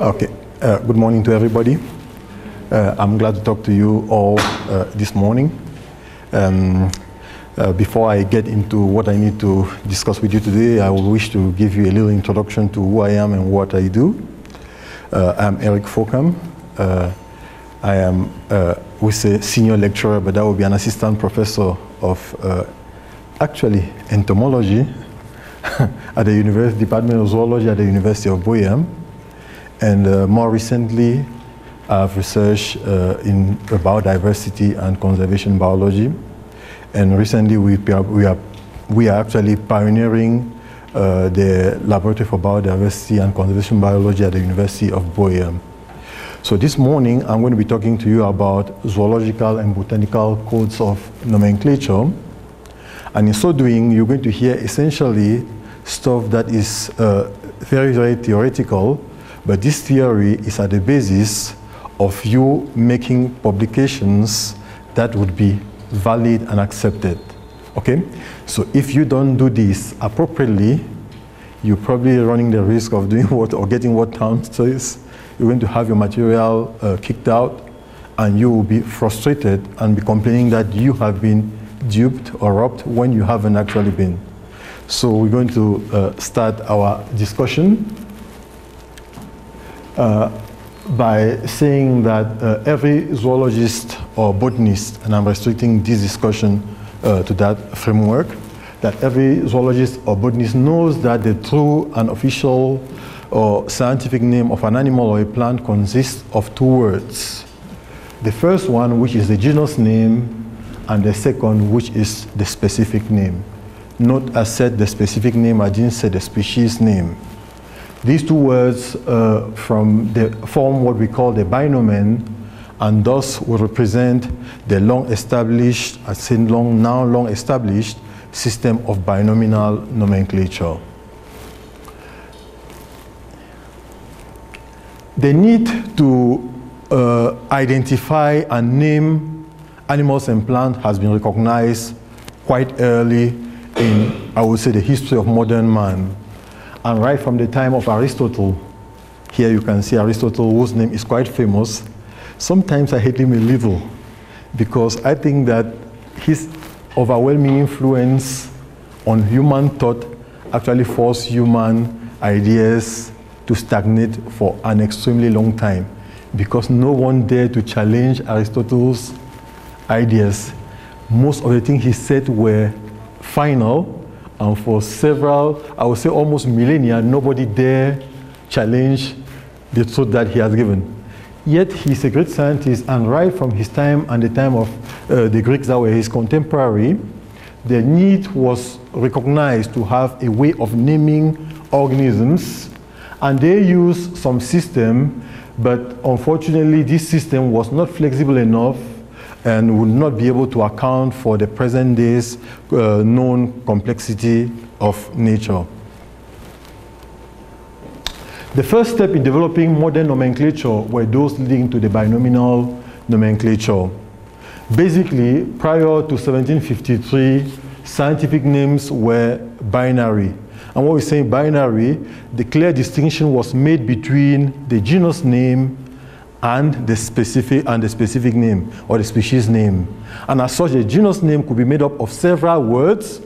Okay, good morning to everybody. I'm glad to talk to you all this morning. Before I get into what I need to discuss with you today, I would wish to give you a little introduction to who I am and what I do. I'm Eric Fokam. I am, we say senior lecturer, but I will be an assistant professor of actually entomology at the Department of Zoology at the University of Buea. And more recently, I've researched in biodiversity and conservation biology. And recently, we are actually pioneering the Laboratory for Biodiversity and Conservation Biology at the University of Buea. So this morning, I'm going to be talking to you about zoological and botanical codes of nomenclature. And in so doing, you're going to hear essentially stuff that is very, very theoretical. But this theory is at the basis of you making publications that would be valid and accepted, okay? So if you don't do this appropriately, you're probably running the risk of doing what, or getting what Town says. You're going to have your material kicked out, and you will be frustrated and be complaining that you have been duped or robbed when you haven't actually been. So we're going to start our discussion by saying that every zoologist or botanist, and I'm restricting this discussion to that framework, that every zoologist or botanist knows that the true and official or scientific name of an animal or a plant consists of two words. The first one, which is the genus name, and the second, which is the specific name. Note I said the specific name, I didn't say the species name. These two words form what we call the binomen, and thus will represent the long-established, long-established system of binomial nomenclature. The need to identify and name animals and plants has been recognized quite early in, I would say, the history of modern man. And right from the time of Aristotle, here you can see Aristotle, whose name is quite famous. Sometimes I hate him a little, because I think that his overwhelming influence on human thought actually forced human ideas to stagnate for an extremely long time, because no one dared to challenge Aristotle's ideas. Most of the things he said were final, and for several, I would say almost millennia, nobody dare challenge the truth that he has given. Yet he's a great scientist, and right from his time and the time of the Greeks that were his contemporary, the need was recognized to have a way of naming organisms, and they used some system, but unfortunately this system was not flexible enough and would not be able to account for the present day's known complexity of nature. The first step in developing modern nomenclature were those leading to the binomial nomenclature. Basically, prior to 1753, scientific names were binary. And what we say binary, the clear distinction was made between the genus name and the specific name, or the species name. And as such, the genus name could be made up of several words.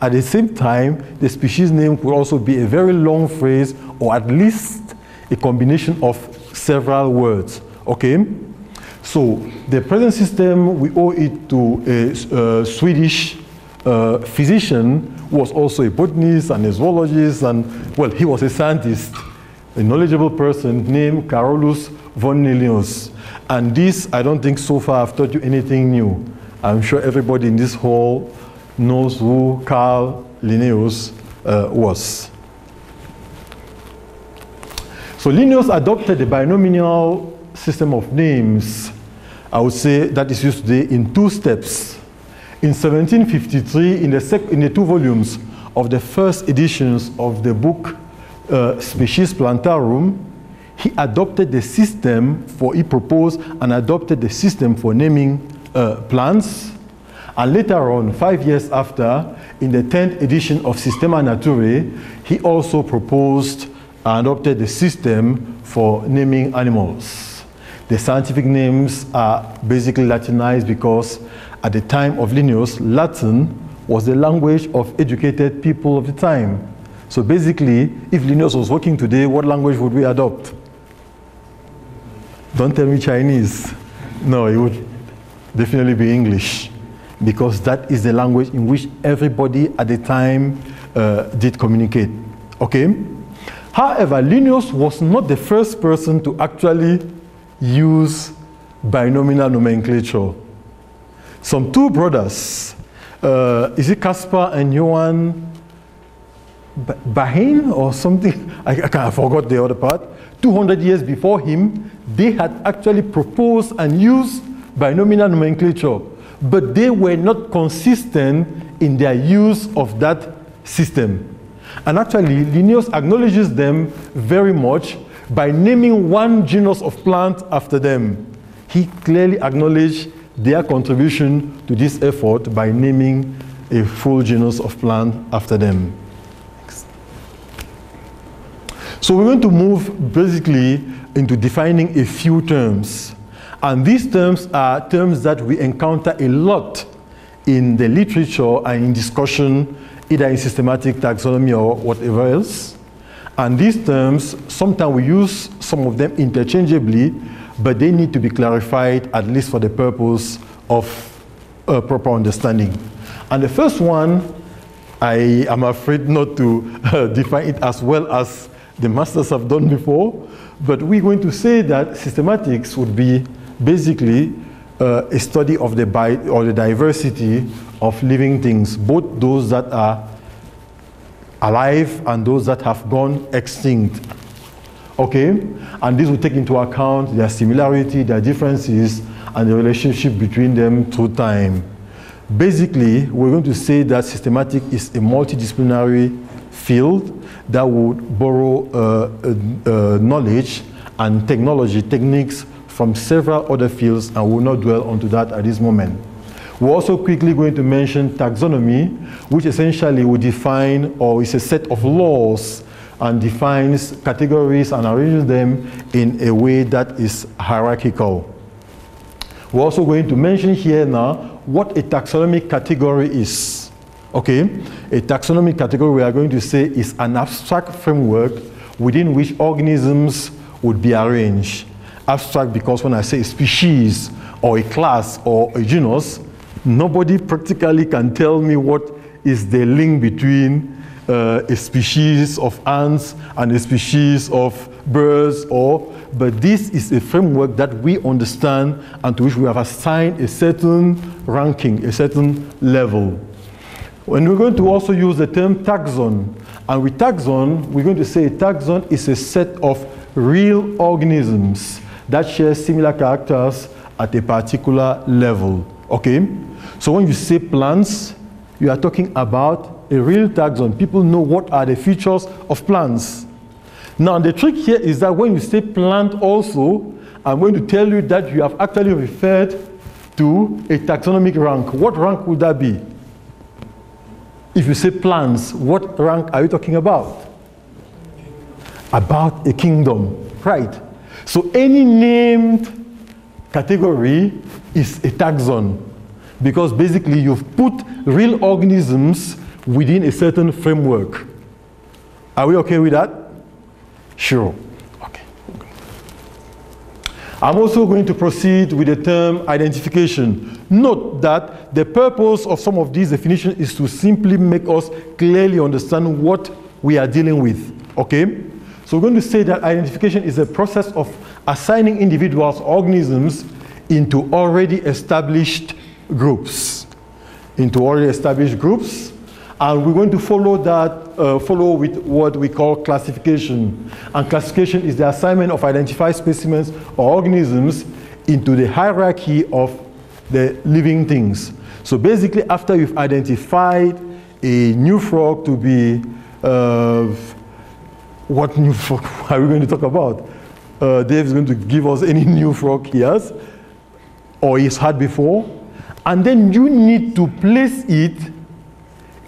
At the same time, the species name could also be a very long phrase, or at least a combination of several words, okay? So the present system, we owe it to a Swedish physician, who was also a botanist and a zoologist, and well, he was a scientist, a knowledgeable person named Carolus Von Linnaeus. And this, I don't think so far I've taught you anything new. I'm sure everybody in this hall knows who Carl Linnaeus was. So Linnaeus adopted the binomial system of names, I would say, that is used today in two steps. In 1753, in the two volumes of the first editions of the book Species Plantarum, he adopted the system for, he proposed and adopted the system for naming plants. And later on, 5 years after, in the 10th edition of Systema Naturae, he also proposed and adopted the system for naming animals. The scientific names are basically Latinized because at the time of Linnaeus, Latin was the language of educated people of the time. So basically, if Linnaeus was working today, what language would we adopt? Don't tell me Chinese. No, it would definitely be English, because that is the language in which everybody at the time did communicate. Okay? However, Linnaeus was not the first person to actually use binomial nomenclature. Some two brothers, is it Caspar and Johann Bahin or something? I forgot the other part. 200 years before him, they had actually proposed and used binomial nomenclature, but they were not consistent in their use of that system. And actually, Linnaeus acknowledges them very much by naming one genus of plant after them. He clearly acknowledged their contribution to this effort by naming a full genus of plant after them. So we're going to move basically into defining a few terms. And these terms are terms that we encounter a lot in the literature and in discussion, either in systematic taxonomy or whatever else. And these terms, sometimes we use some of them interchangeably, but they need to be clarified, at least for the purpose of a proper understanding. And the first one, I am afraid not to define it as well as the masters have done before, but we're going to say that systematics would be basically a study of the diversity of living things, both those that are alive and those that have gone extinct. Okay? And this will take into account their similarity, their differences, and the relationship between them through time. Basically, we're going to say that systematic is a multidisciplinary field that would borrow knowledge and technology, techniques from several other fields, and will not dwell onto that at this moment. We're also quickly going to mention taxonomy, which essentially will define, or is a set of laws and defines categories and arranges them in a way that is hierarchical. We're also going to mention here now what a taxonomic category is. Okay, a taxonomic category, we are going to say, is an abstract framework within which organisms would be arranged. Abstract because when I say a species or a class or a genus, nobody practically can tell me what is the link between a species of ants and a species of birds, but this is a framework that we understand and to which we have assigned a certain ranking, a certain level. And we're going to also use the term taxon. And with taxon, we're going to say a taxon is a set of real organisms that share similar characters at a particular level. Okay? So when you say plants, you are talking about a real taxon. People know what are the features of plants. Now, the trick here is that when you say plant also, I'm going to tell you that you have actually referred to a taxonomic rank. What rank would that be? If you say plants, what rank are you talking about? About a kingdom, right? So any named category is a taxon, because basically you've put real organisms within a certain framework. Are we okay with that? Sure. Okay. I'm also going to proceed with the term identification. Note that the purpose of some of these definitions is to simply make us clearly understand what we are dealing with. Okay? So we're going to say that identification is a process of assigning individuals, organisms, into already established groups. And we're going to follow that, with what we call classification. And classification is the assignment of identified specimens or organisms into the hierarchy of the living things. So basically, after you've identified a new frog to be, what new frog are we going to talk about? Dave's going to give us any new frog he has or he's had before. And then you need to place it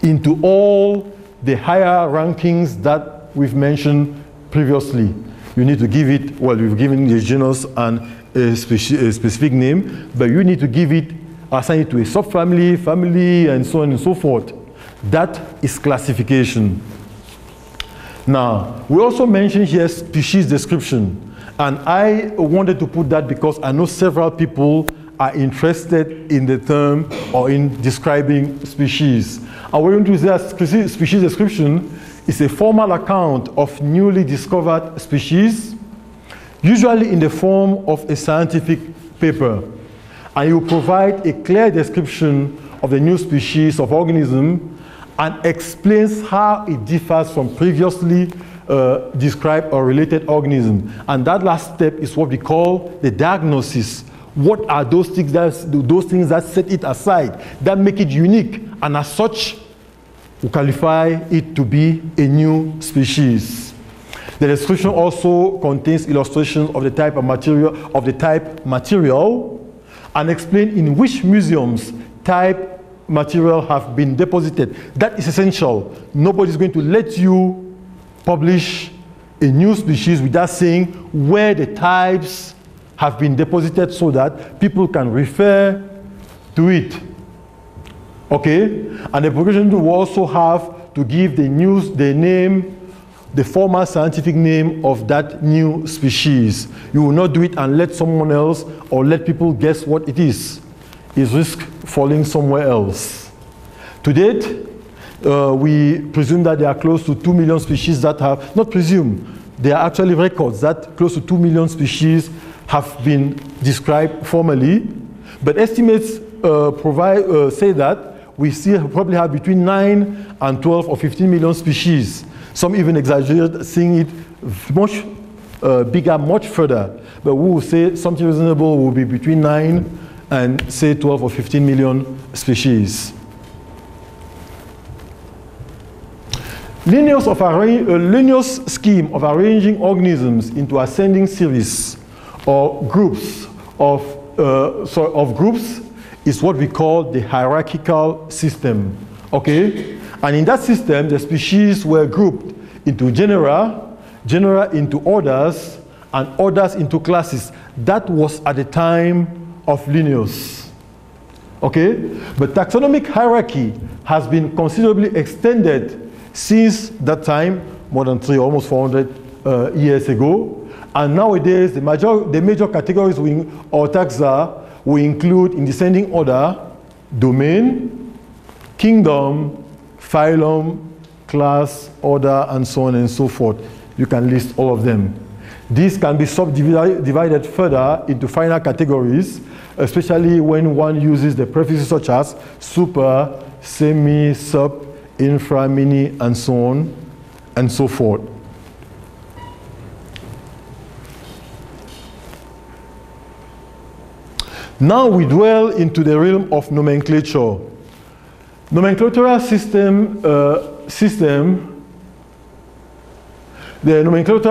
into all the higher rankings that we've mentioned previously. You need to give it, well, you've given the genus and a specific name, but you need to give it, assign it to a subfamily, family, and so on and so forth. That is classification. Now, we also mentioned here species description, and I wanted to put that because I know several people are interested in the term or in describing species. I want to say that species description is a formal account of newly discovered species, usually in the form of a scientific paper. And you provide a clear description of the new species of organism and explains how it differs from previously described or related organism. And that last step is what we call the diagnosis. What are those things that set it aside, that make it unique, and as such, we qualify it to be a new species. The description also contains illustrations of the type of material, and explain in which museums type material have been deposited. That is essential. Nobody's going to let you publish a new species without saying where the types have been deposited so that people can refer to it. Okay? And the publication will also have to give the news the name, the formal scientific name of that new species. You will not do it and let someone else or let people guess what it is. It's risk falling somewhere else. To date, we presume that there are close to 2 million species that have, not presume, there are actually records that close to 2 million species have been described formally, but estimates say that we still probably have between 9 and 12 or 15 million species. Some even exaggerate, seeing it much bigger, much further. But we will say something reasonable will be between 9 and say 12 or 15 million species. Linnaeus' scheme of arranging organisms into ascending series or groups of groups is what we call the hierarchical system, okay? And in that system, the species were grouped into genera, genera into orders, and orders into classes. That was at the time of Linnaeus, okay? But taxonomic hierarchy has been considerably extended since that time, more than almost 400 years ago. And nowadays, the major categories or taxa we include in descending order, domain, kingdom, phylum, class, order, and so on and so forth. You can list all of them. These can be subdivided further into finer categories, especially when one uses the prefixes such as super, semi, sub, infra, mini, and so on and so forth. Now we dwell into the realm of nomenclature. The nomenclatural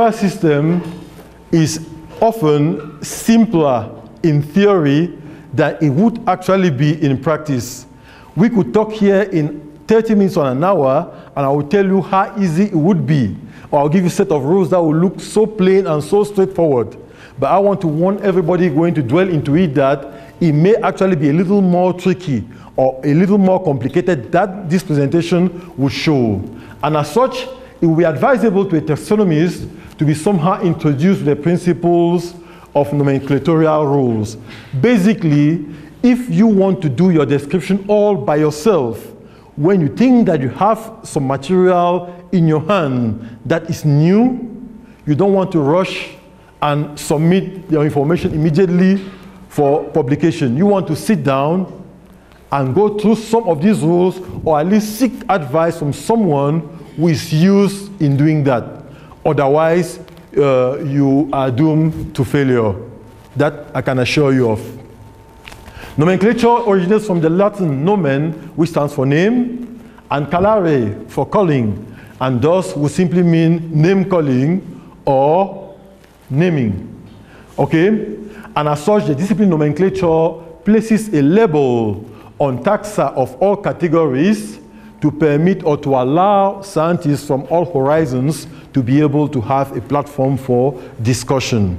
system is often simpler in theory than it would actually be in practice. We could talk here in 30 minutes or an hour, and I will tell you how easy it would be. Or I'll give you a set of rules that will look so plain and so straightforward. But I want to warn everybody going to dwell into it that it may actually be a little more tricky or a little more complicated than this presentation would show. And as such, it will be advisable to a taxonomist to be somehow introduced to the principles of nomenclatorial rules. Basically, if you want to do your description all by yourself, when you think that you have some material in your hand that is new, you don't want to rush and submit your information immediately for publication. You want to sit down and go through some of these rules, or at least seek advice from someone who is used in doing that. Otherwise, you are doomed to failure. That I can assure you of. Nomenclature originates from the Latin nomen, which stands for name, and calare, for calling, and thus would simply mean name calling or naming, okay? And as such, the discipline nomenclature places a label on taxa of all categories to permit or to allow scientists from all horizons to be able to have a platform for discussion.